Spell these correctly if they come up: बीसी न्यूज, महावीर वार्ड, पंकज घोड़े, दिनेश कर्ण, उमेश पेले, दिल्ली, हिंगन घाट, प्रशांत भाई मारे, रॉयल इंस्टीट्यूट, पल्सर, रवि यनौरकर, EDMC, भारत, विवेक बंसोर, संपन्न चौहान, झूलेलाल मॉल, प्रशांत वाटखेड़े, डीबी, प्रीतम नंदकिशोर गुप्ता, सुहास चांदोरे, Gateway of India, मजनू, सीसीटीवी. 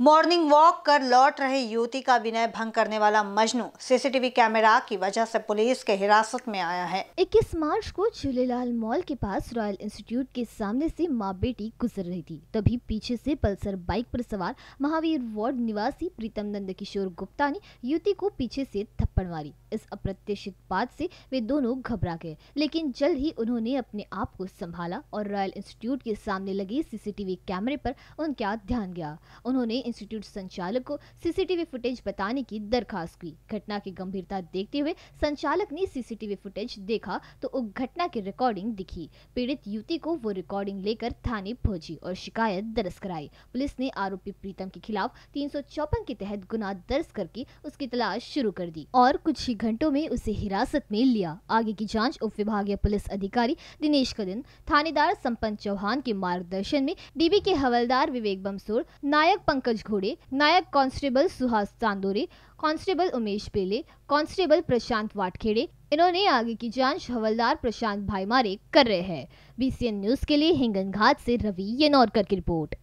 Morning walk कर लौट रहे युवती का विनय भंग करने वाला मजनू सीसीटीवी कैमरा की वजह से पुलिस के हिरासत में आया है। 21 मार्च को झूलेलाल मॉल के पास रॉयल इंस्टीट्यूट के सामने से मां बेटी गुजर रही थी, तभी पीछे से पल्सर बाइक पर सवार महावीर वार्ड निवासी प्रीतम नंदकिशोर गुप्ता ने युवती को पीछे से थप्पड़ मारी। इस अप्रत्याशित बात से वे दोनों घबरा गए, लेकिन जल्द ही उन्होंने अपने आप को संभाला और रॉयल इंस्टीट्यूट के सामने लगे सीसीटीवी कैमरे पर उनका ध्यान गया। उन्होंने इंस्टीट्यूट संचालक को सीसीटीवी फुटेज बताने की दरखास्त की। घटना की गंभीरता देखते हुए संचालक ने सीसीटीवी फुटेज देखा तो उस घटना की रिकॉर्डिंग दिखी। पीड़ित युवती को वो रिकॉर्डिंग लेकर थाने पहुंची और शिकायत दर्ज कराई। पुलिस ने आरोपी प्रीतम के खिलाफ 354 के तहत गुना दर्ज करके उसकी तलाश शुरू कर दी और कुछ ही घंटों में उसे हिरासत में लिया। आगे की जाँच उप विभागीय पुलिस अधिकारी दिनेश कर्ण, थानेदार संपन्न चौहान के मार्गदर्शन में डीबी के हवलदार विवेक बंसोर, Naik पंकज घोड़े, Naik constable सुहास चांदोरे, constable उमेश पेले, constable प्रशांत वाटखेड़े, इन्होंने आगे की जांच हवलदार प्रशांत भाई मारे कर रहे हैं। बीसी न्यूज के लिए हिंगन घाट से रवि यनौरकर की रिपोर्ट।